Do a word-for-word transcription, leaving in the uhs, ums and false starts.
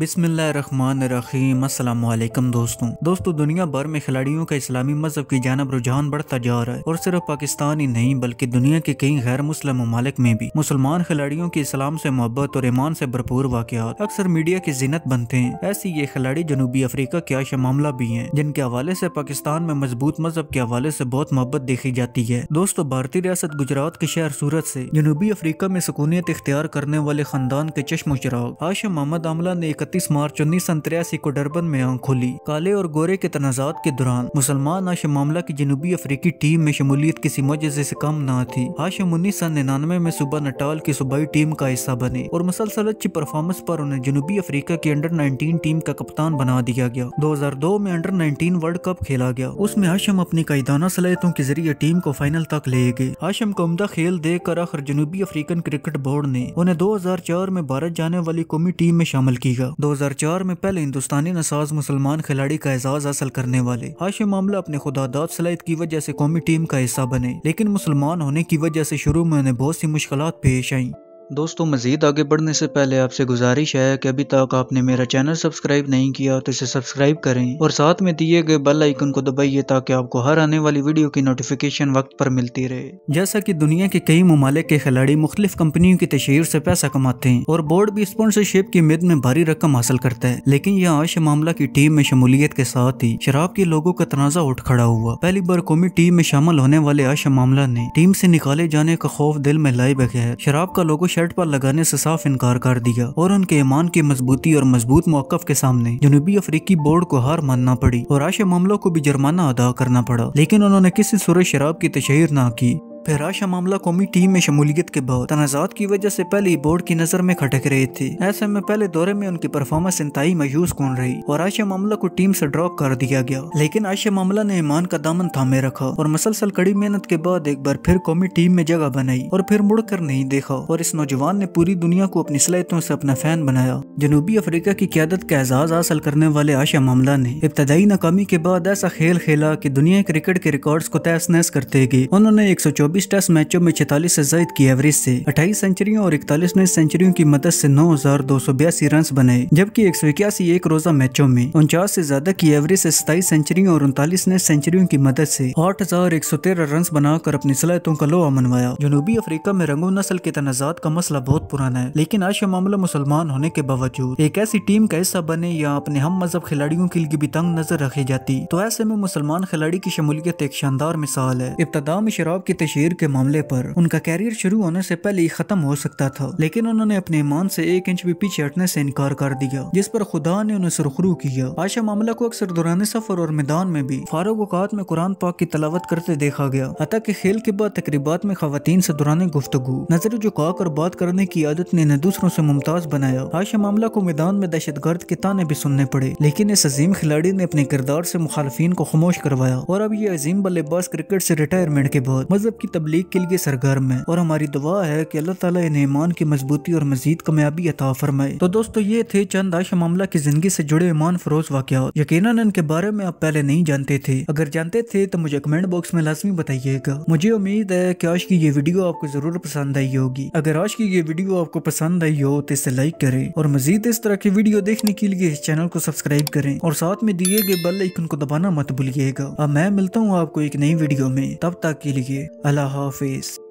बिस्मिल्लाहिर्रहमानिर्रहीम। अस्सलामुअलैकुम दोस्तों दोस्तों दुनिया भर में खिलाड़ियों का इस्लामी मजहब की जानिब रुझान बढ़ता जा रहा है और सिर्फ पाकिस्तान ही नहीं बल्कि दुनिया के कई गैर मुस्लिम ममालिक में भी मुसलमान खिलाड़ियों की इस्लाम से मोहब्बत और ईमान से भरपूर वाक़यात अक्सर मीडिया की जीनत बनते हैं। ऐसे ये खिलाड़ी जनूबी अफ्रीका के हाशिम आमला भी हैं, जिनके हवाले से पाकिस्तान में मजबूत मजहब के हवाले से बहुत मोहब्बत देखी जाती है। दोस्तों भारतीय रियासत गुजरात के शहर सूरत से जनूबी अफ्रीका में सकूनियत इख्तियार करने वाले खानदान के चश्मो चिराग हाशिम आमला ने इकतीस मार्च उन्नीस सौ तिरासी को डरबन में आंख खोली। काले और गोरे के तनाजात के दौरान मुसलमान हाशिम आमला की जनूबी अफ्रीकी टीम में शमूलियत किसी मुआजजे से कम न थी। हाशिम उन्नीस सौ निन्यानवे में सूबा नटाल की सूबाई टीम का हिस्सा बने और मुसलसल अच्छी परफॉर्मेंस पर उन्हें जनूबी अफ्रीका की अंडर नाइनटीन टीम का कप्तान बना दिया गया। दो हजार दो में अंडर नाइनटीन वर्ल्ड कप खेला गया, उसमें हाशिम अपनी कायदाना सलाहियतों के जरिए टीम को फाइनल तक ले गए। हाशिम को उम्दा खेल देकर आखिर जनूबी अफ्रीकन क्रिकेट बोर्ड ने उन्हें दो हजार चार में भारत जाने वाली कौमी टीम में शामिल किया। दो हजार चार में पहले हिंदुस्तानी नसाज मुसलमान खिलाड़ी का एजाज हासिल करने वाले हाशिम आमला अपने खुदादाद सलाहियत की वजह से कौमी टीम का हिस्सा बने, लेकिन मुसलमान होने की वजह से शुरू में उन्हें बहुत सी मुश्किलात पेश आईं। दोस्तों मज़ीद आगे बढ़ने से पहले आपसे गुजारिश है कि अभी तक आपने मेरा चैनल सब्सक्राइब नहीं किया तो इसे सब्सक्राइब करें और साथ में दिए गए बेल आइकन को दबाइए ताकि आपको हर आने वाली वीडियो की नोटिफिकेशन वक्त पर मिलती रहे। जैसा कि दुनिया के कई ममालिक के खिलाड़ी मुख्तलिफ कंपनियों की तशहीर से पैसा कमाते हैं और बोर्ड भी स्पॉन्सरशिप की उम्मीद में भारी रकम हासिल करता है, लेकिन यह हाशिम आमला की टीम में शमूलियत के साथ ही शराब के लोगों का तनाज़ा उठ खड़ा हुआ। पहली बार कौमी टीम में शामिल होने वाले हाशिम आमला ने टीम से निकाले जाने का खौफ दिल में लाए बगैर शराब का लोगों शर्ट पर लगाने से साफ इनकार कर दिया और उनके ईमान की मजबूती और मजबूत मौकफ के सामने जनूबी अफ्रीकी बोर्ड को हार मानना पड़ी और हाशिम आमला को भी जुर्माना अदा करना पड़ा, लेकिन उन्होंने किसी सूरत शराब की तशहीर ना की। फिर हाशिम आमला कौमी टीम में शमूलियत के बाद तनाज़ात की वजह से पहले ही बोर्ड की नज़र में खटक रहे थे। ऐसे में पहले दौरे में उनकी परफॉर्मेंस इंतहाई मायूस कौन रही और हाशिम आमला को टीम से ड्रॉप कर दिया गया, लेकिन हाशिम आमला ने ईमान का दामन थामे रखा और मसलसल कड़ी मेहनत के बाद एक बार फिर कौमी टीम में जगह बनाई और फिर मुड़ कर नहीं देखा और इस नौजवान ने पूरी दुनिया को अपनी सलाहियतों से अपना फैन बनाया। जनूबी अफ्रीका की क़यादत का एजाज़ हासिल करने वाले हाशिम आमला ने इब्तदाई नाकामी के बाद ऐसा खेल खेला कि दुनिया क्रिकेट के रिकॉर्ड्स को तहस नहस करते गए। उन्होंने एक सौ चौबीस टेस्ट मैचों में छियालीस से ज्यादा की एवरेज से अट्ठाईस सेंचुरियों और इकतालीस नई सेंचुरियों की मदद से नौ हजार दो सौ बयासी रन बनाए, जबकि एक सौ इक्यासी एक रोजा मैचों में उनचास से ज्यादा की एवरेज से सताईस सेंचुरियों और उनतालीस नई सेंचुरियों की मदद से आठ हजार एक सौ तेरह रन बनाकर अपनी सलाहियतों का लोहा मनवाया। जनूबी अफ्रीका में रंगो नस्ल के तनाज़ात का मसला बहुत पुराना है, लेकिन हाशिम आमला मुसलमान होने के बावजूद एक ऐसी टीम का हिस्सा बने या अपने हम मजहब खिलाड़ियों के लिए भी तंग नजर रखी जाती। तो ऐसे में मुसलमान खिलाड़ी की शमूलियत एक शानदार मिसाल है। इब्तदा में शराब की के मामले पर उनका कैरियर शुरू होने से पहले ही खत्म हो सकता था, लेकिन उन्होंने अपने ईमान से एक इंच भी पीछे हटने से इनकार कर दिया, जिस पर खुदा ने उन्हें सुरखरू किया। हाशिम आमला को अक्सर दौरान सफर और मैदान में भी फारूक औकात में कुरान पाक की तलावत करते देखा गया। हत्ता कि खेल के बाद तकरीबात में खवातीन से दौरान गुफ्तगू नजर झुकाकर और बात करने की आदत ने इन्हें दूसरों से मुमताज बनाया। हाशिम आमला को मैदान में दहशतगर्द के ताने भी सुनने पड़े, लेकिन इस अजीम खिलाड़ी ने अपने किरदार से मुखालफिन को खामोश करवाया और अब ये अजीम बल्लेबाज क्रिकेट से रिटायरमेंट के बाद मजहब की तबलीग के लिए सरगर्म है और हमारी दुआ है कि अल्लाह ताला इन्हें ईमान की मजबूती और मजीद कामयाबी अता फरमाए। तो दोस्तों ये थे चंद हाशिम आमला की जिंदगी से जुड़े ईमान फरोज वाक़यात। यकीनन इनके बारे में आप पहले नहीं जानते थे, अगर जानते थे तो मुझे कमेंट बॉक्स में लाजमी बताइएगा। मुझे उम्मीद है कि आज की ये वीडियो आपको जरूर पसंद आई होगी। अगर आज की ये वीडियो आपको पसंद आई हो तो इसे लाइक करे और मजीद इस तरह की वीडियो देखने के लिए इस चैनल को सब्सक्राइब करें और साथ में दिए गए बेल आइकन को दबाना मत भूलिएगा। अब मैं मिलता हूँ आपको एक नई वीडियो में, तब तक के लिए अल्लाह हाफिज।